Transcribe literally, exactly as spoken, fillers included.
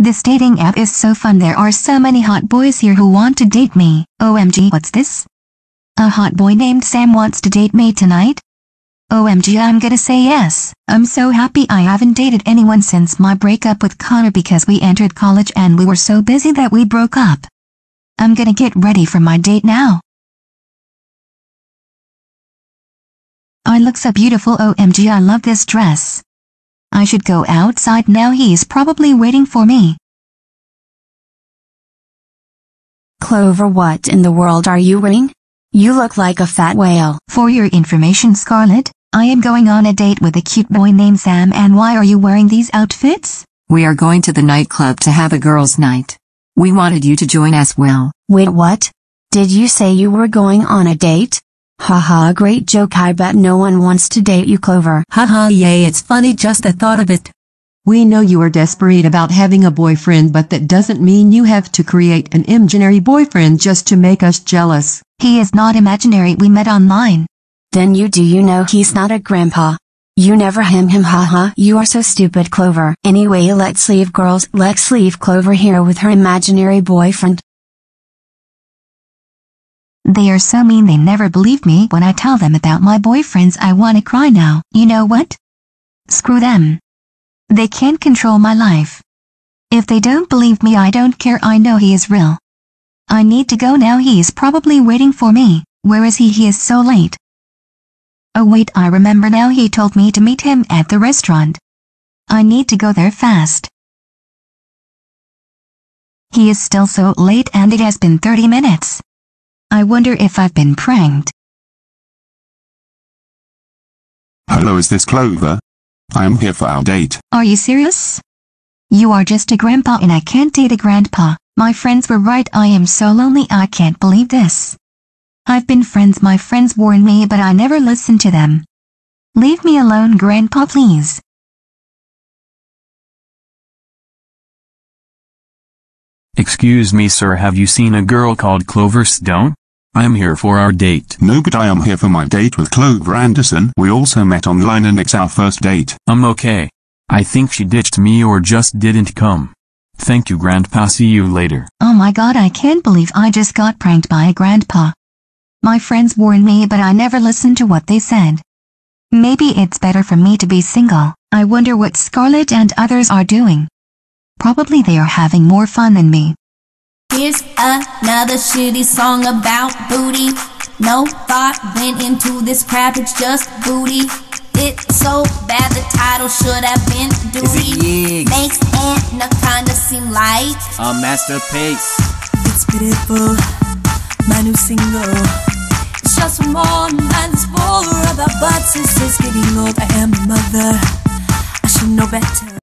This dating app is so fun. There are so many hot boys here who want to date me. O M G, what's this? A hot boy named Sam wants to date me tonight? O M G, I'm gonna say yes. I'm so happy. I haven't dated anyone since my breakup with Connor because we entered college and we were so busy that we broke up. I'm gonna get ready for my date now. I look so beautiful. O M G, I love this dress. I should go outside now. He's probably waiting for me. Clover, what in the world are you wearing? You look like a fat whale. For your information, Scarlett, I am going on a date with a cute boy named Sam. And why are you wearing these outfits? We are going to the nightclub to have a girls' night. We wanted you to join as well. Wait, what? Did you say you were going on a date? Haha, great joke. I bet no one wants to date you, Clover. Haha, yay, it's funny just the thought of it. We know you are desperate about having a boyfriend, but that doesn't mean you have to create an imaginary boyfriend just to make us jealous. He is not imaginary. We met online. Then you do you know he's not a grandpa. You never him him. Haha, you are so stupid, Clover. Anyway, let's leave girls. Let's leave Clover here with her imaginary boyfriend. They are so mean. They never believe me when I tell them about my boyfriends. I want to cry now. You know what? Screw them. They can't control my life. If they don't believe me, I don't care. I know he is real. I need to go now. He is probably waiting for me. Where is he? He is so late. Oh wait, I remember now. He told me to meet him at the restaurant. I need to go there fast. He is still so late and it has been thirty minutes. I wonder if I've been pranked. Hello, is this Clover? I am here for our date. Are you serious? You are just a grandpa and I can't date a grandpa. My friends were right. I am so lonely. I can't believe this. I've been friends. My friends warned me but I never listened to them. Leave me alone, grandpa, please. Excuse me, sir, have you seen a girl called Clover Stone? I'm here for our date. No, but I am here for my date with Clover Anderson. We also met online and it's our first date. I'm okay. I think she ditched me or just didn't come. Thank you, grandpa. See you later. Oh my god, I can't believe I just got pranked by a grandpa. My friends warned me but I never listened to what they said. Maybe it's better for me to be single. I wonder what Scarlett and others are doing. Probably they are having more fun than me. Here's another shitty song about booty. No thought went into this crap, it's just booty. It's so bad the title should have been duty. Makes Anaconda seem like a masterpiece. It's beautiful, my new single. It's just one more man's war about butts. It's just getting old, I am a mother, I should know better.